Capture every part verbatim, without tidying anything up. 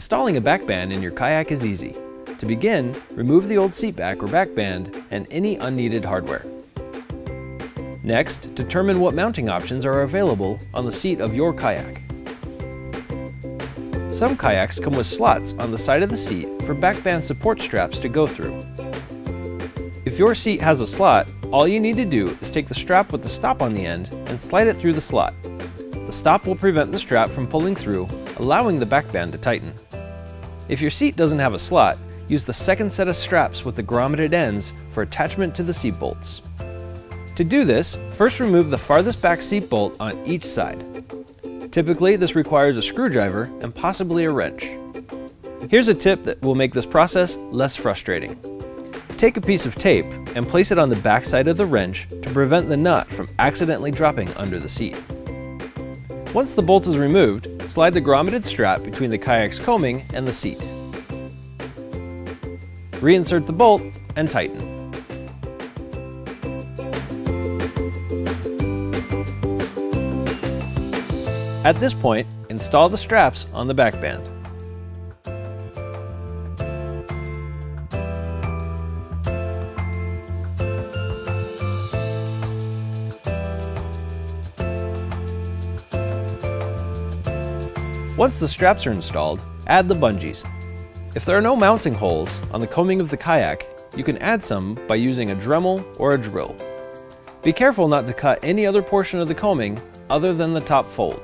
Installing a backband in your kayak is easy. To begin, remove the old seat back or backband and any unneeded hardware. Next, determine what mounting options are available on the seat of your kayak. Some kayaks come with slots on the side of the seat for backband support straps to go through. If your seat has a slot, all you need to do is take the strap with the stop on the end and slide it through the slot. The stop will prevent the strap from pulling through, allowing the backband to tighten. If your seat doesn't have a slot, use the second set of straps with the grommeted ends for attachment to the seat bolts. To do this, first remove the farthest back seat bolt on each side. Typically, this requires a screwdriver and possibly a wrench. Here's a tip that will make this process less frustrating. Take a piece of tape and place it on the back side of the wrench to prevent the nut from accidentally dropping under the seat. Once the bolt is removed, slide the grommeted strap between the kayak's combing and the seat. Reinsert the bolt and tighten. At this point, install the straps on the backband. Once the straps are installed, add the bungees. If there are no mounting holes on the combing of the kayak, you can add some by using a Dremel or a drill. Be careful not to cut any other portion of the combing other than the top fold.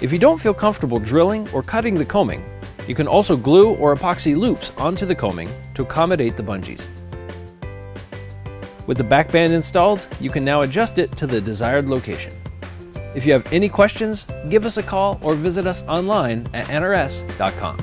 If you don't feel comfortable drilling or cutting the combing, you can also glue or epoxy loops onto the combing to accommodate the bungees. With the backband installed, you can now adjust it to the desired location. If you have any questions, give us a call or visit us online at N R S dot com.